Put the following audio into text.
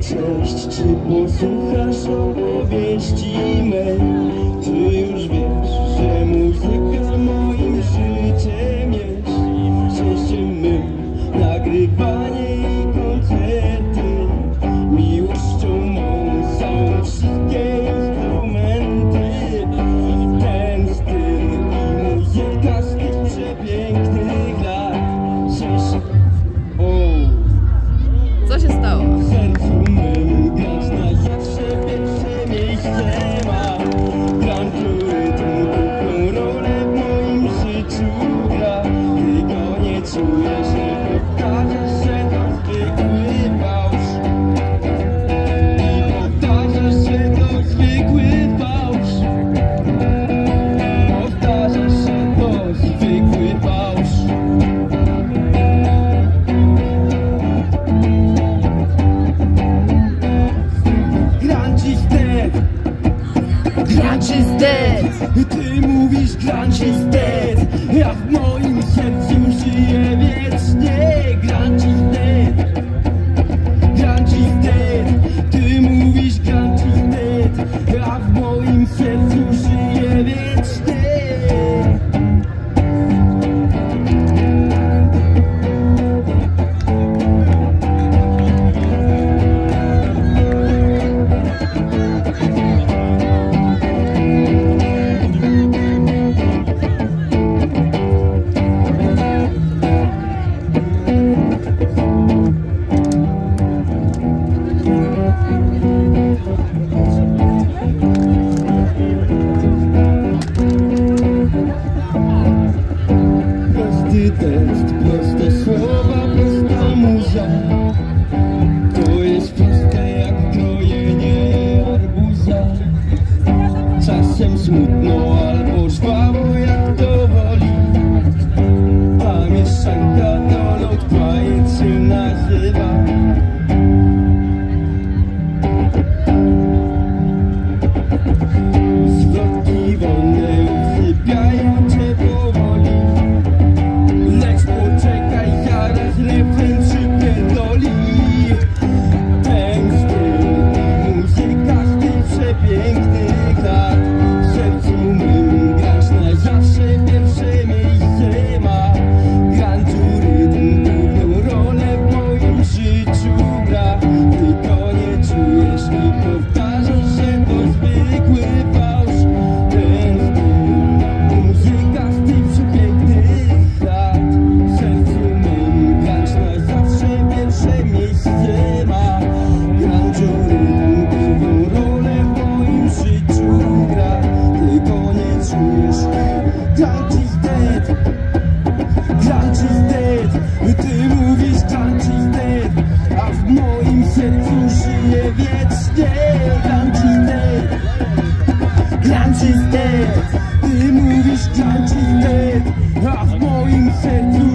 Cześć, czy posłuchasz opowieści mej? Ty już wiesz, że muzyka moim życiem jest. Szczęście mym, nagrywanie i koncerty. Miłością mą są wszystkie instrumenty. Ten styl i muzyka z tych przepięknych lat. Cześć, co się stało? Grunge is dead. Ty mówisz grunge is dead. Ja w moim sercu żyję wiecznie. Grunge is dead. Grunge is dead. Ty mówisz grunge is dead. Ja w moim sercu żyję wiecznie. Proste słowa, prosta muza. To jest proste jak krojenie arbuza. Czasem smutno albo żwawo jak to woli. Ta mieszanka to lot quiet się nazywa. Zwrotki wolne usypiają cię powoli. Grunge is dead. Ty mówisz grunge is dead. A w moim sercu